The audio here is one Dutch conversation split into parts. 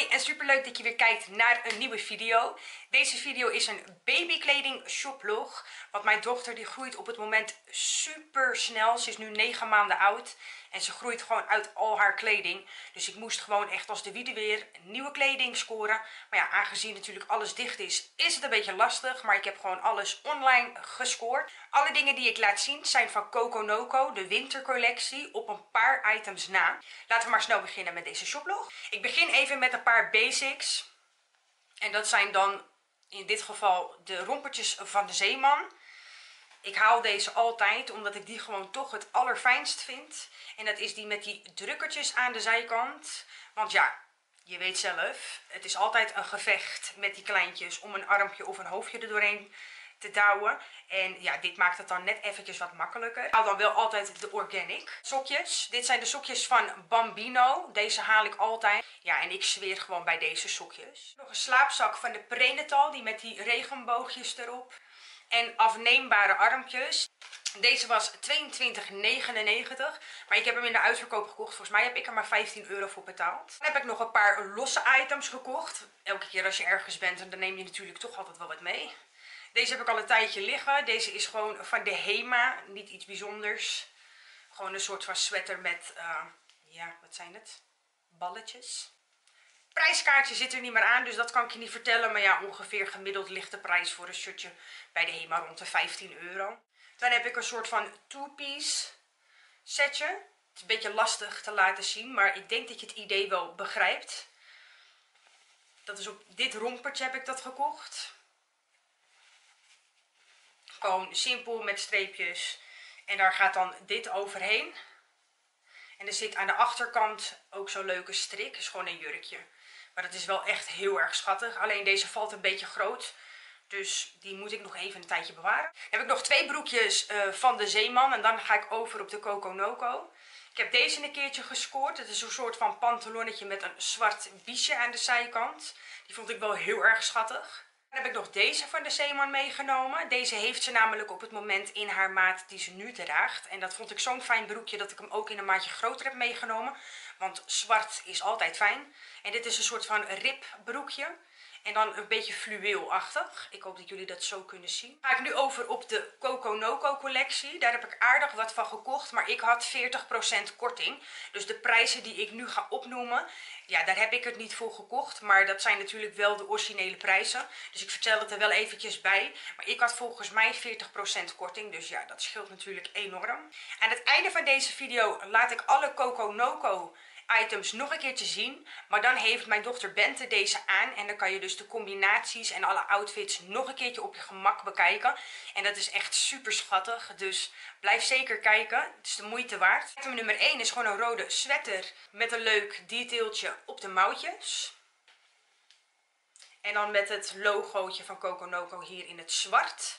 Hoi en superleuk dat je weer kijkt naar een nieuwe video. Deze video is een babykleding shoplog. Want mijn dochter die groeit op het moment super snel. Ze is nu 9 maanden oud. En ze groeit gewoon uit al haar kleding. Dus ik moest gewoon echt als de wiede weer nieuwe kleding scoren. Maar ja, aangezien natuurlijk alles dicht is, is het een beetje lastig. Maar ik heb gewoon alles online gescoord. Alle dingen die ik laat zien zijn van Koko Noko, de wintercollectie, op een paar items na. Laten we maar snel beginnen met deze shoplog. Ik begin even met een paar basics. En dat zijn dan in dit geval de rompertjes van de Zeeman. Ik haal deze altijd, omdat ik die gewoon toch het allerfijnst vind. En dat is die met die drukkertjes aan de zijkant. Want ja, je weet zelf, het is altijd een gevecht met die kleintjes om een armpje of een hoofdje er doorheen te douwen. En ja, dit maakt het dan net eventjes wat makkelijker. Ik haal dan wel altijd de organic sokjes. Dit zijn de sokjes van Bambino. Deze haal ik altijd. Ja, en ik zweer gewoon bij deze sokjes. Nog een slaapzak van de Prenatal, die met die regenboogjes erop. En afneembare armpjes. Deze was 22,99. Maar ik heb hem in de uitverkoop gekocht. Volgens mij heb ik er maar €15 voor betaald. Dan heb ik nog een paar losse items gekocht. Elke keer als je ergens bent, dan neem je natuurlijk toch altijd wel wat mee. Deze heb ik al een tijdje liggen. Deze is gewoon van de HEMA. Niet iets bijzonders. Gewoon een soort van sweater met, ja, wat zijn het? Balletjes. Prijskaartje zit er niet meer aan, dus dat kan ik je niet vertellen. Maar ja, ongeveer gemiddeld ligt de prijs voor een shirtje bij de HEMA rond de €15. Dan heb ik een soort van two-piece setje. Het is een beetje lastig te laten zien, maar ik denk dat je het idee wel begrijpt. Dat is op dit rompertje heb ik dat gekocht. Gewoon simpel met streepjes. En daar gaat dan dit overheen. En er zit aan de achterkant ook zo'n leuke strik. Is gewoon een jurkje. Maar dat is wel echt heel erg schattig. Alleen deze valt een beetje groot. Dus die moet ik nog even een tijdje bewaren. Dan heb ik nog 2 broekjes van de Zeeman. En dan ga ik over op de Koko Noko. Ik heb deze een keertje gescoord. Het is een soort van pantalonnetje met een zwart biesje aan de zijkant. Die vond ik wel heel erg schattig. Dan heb ik nog deze van de Zeeman meegenomen. Deze heeft ze namelijk op het moment in haar maat die ze nu draagt. En dat vond ik zo'n fijn broekje dat ik hem ook in een maatje groter heb meegenomen. Want zwart is altijd fijn. En dit is een soort van ribbroekje. En dan een beetje fluweelachtig. Ik hoop dat jullie dat zo kunnen zien. Ga ik nu over op de Koko Noko collectie. Daar heb ik aardig wat van gekocht. Maar ik had 40% korting. Dus de prijzen die ik nu ga opnoemen. Ja, daar heb ik het niet voor gekocht. Maar dat zijn natuurlijk wel de originele prijzen. Dus ik vertel het er wel eventjes bij. Maar ik had volgens mij 40% korting. Dus ja, dat scheelt natuurlijk enorm. Aan het einde van deze video laat ik alle Koko Noko items nog een keer te zien. Maar dan heeft mijn dochter Bente deze aan. En dan kan je dus de combinaties en alle outfits nog een keertje op je gemak bekijken. En dat is echt super schattig. Dus blijf zeker kijken. Het is de moeite waard. Item nummer 1 is gewoon een rode sweater met een leuk detailtje op de mouwtjes. En dan met het logootje van Koko Noko hier in het zwart.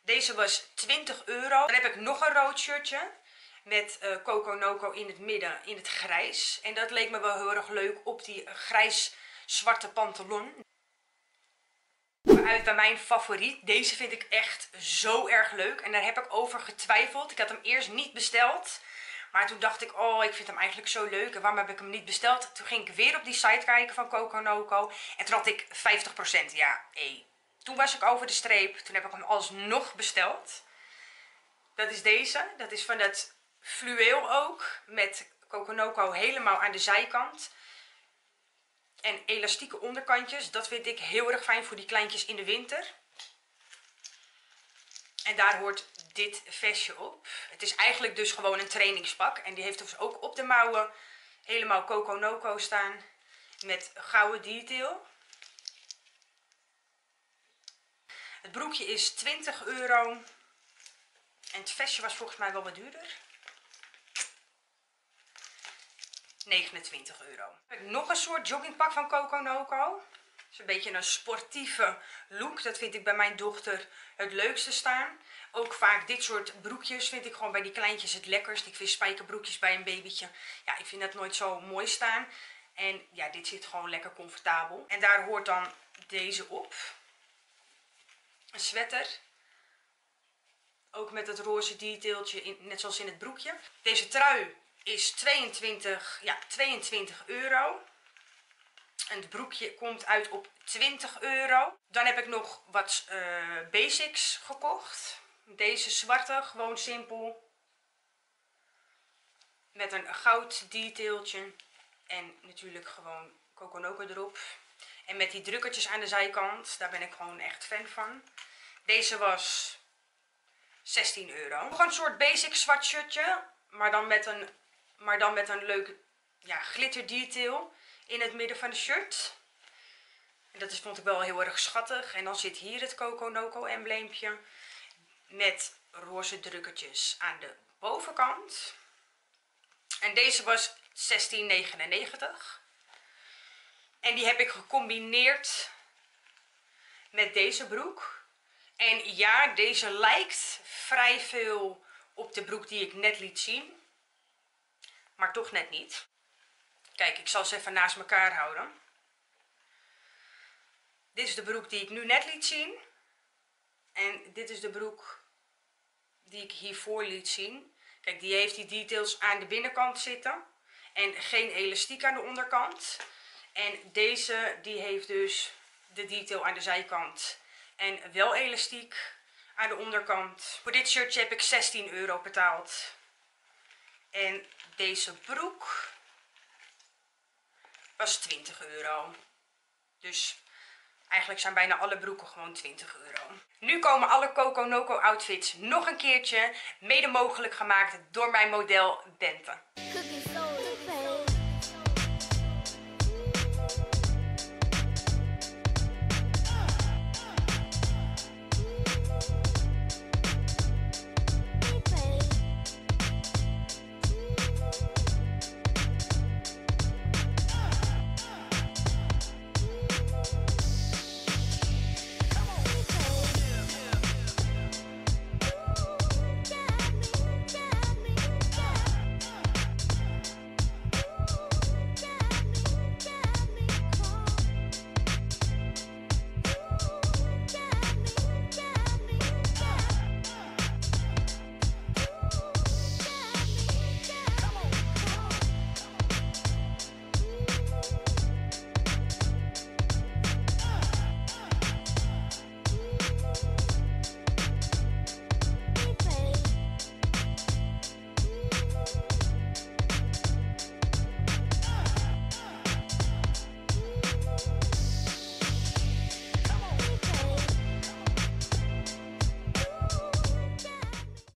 Deze was €20. Dan heb ik nog een rood shirtje. Met Koko Noko in het midden, in het grijs. En dat leek me wel heel erg leuk op die grijs-zwarte pantalon. Uit bij mijn favoriet. Deze vind ik echt zo erg leuk. En daar heb ik over getwijfeld. Ik had hem eerst niet besteld. Maar toen dacht ik, oh, ik vind hem eigenlijk zo leuk. En waarom heb ik hem niet besteld? Toen ging ik weer op die site kijken van Koko Noko. En toen had ik 50%. Ja, hey. Toen was ik over de streep. Toen heb ik hem alsnog besteld. Dat is deze. Dat is van dat fluweel ook, met Koko Noko helemaal aan de zijkant. En elastieke onderkantjes, dat vind ik heel erg fijn voor die kleintjes in de winter. En daar hoort dit vestje op. Het is eigenlijk dus gewoon een trainingspak. En die heeft dus ook op de mouwen helemaal Koko Noko staan met gouden detail. Het broekje is €20. En het vestje was volgens mij wel wat duurder. €29. Dan heb ik nog een soort joggingpak van Koko Noko. Het is een beetje een sportieve look. Dat vind ik bij mijn dochter het leukste staan. Ook vaak dit soort broekjes vind ik gewoon bij die kleintjes het lekkerst. Ik vind spijkerbroekjes bij een babytje. Ja, ik vind dat nooit zo mooi staan. En ja, dit zit gewoon lekker comfortabel. En daar hoort dan deze op. Een sweater. Ook met het roze detailtje, net zoals in het broekje. Deze trui is €22. En het broekje komt uit op €20. Dan heb ik nog wat basics gekocht. Deze zwarte, gewoon simpel. Met een goud detailtje. En natuurlijk gewoon Koko Noko erop. En met die drukkertjes aan de zijkant. Daar ben ik gewoon echt fan van. Deze was €16. Nog een soort basic zwart shirtje. Maar dan met een leuk glitterdetail in het midden van de shirt. En dat vond ik wel heel erg schattig. En dan zit hier het Koko Noko embleempje. Met roze drukkertjes aan de bovenkant. En deze was €16,99. En die heb ik gecombineerd met deze broek. En ja, deze lijkt vrij veel op de broek die ik net liet zien. Maar toch net niet. Kijk, ik zal ze even naast elkaar houden. Dit is de broek die ik nu net liet zien. En dit is de broek die ik hiervoor liet zien. Kijk, die heeft die details aan de binnenkant zitten. En geen elastiek aan de onderkant. En deze, die heeft dus de detail aan de zijkant. En wel elastiek aan de onderkant. Voor dit shirtje heb ik €16 betaald. En deze broek was €20. Dus eigenlijk zijn bijna alle broeken gewoon €20. Nu komen alle Koko Noko outfits nog een keertje mede mogelijk gemaakt door mijn model Bente.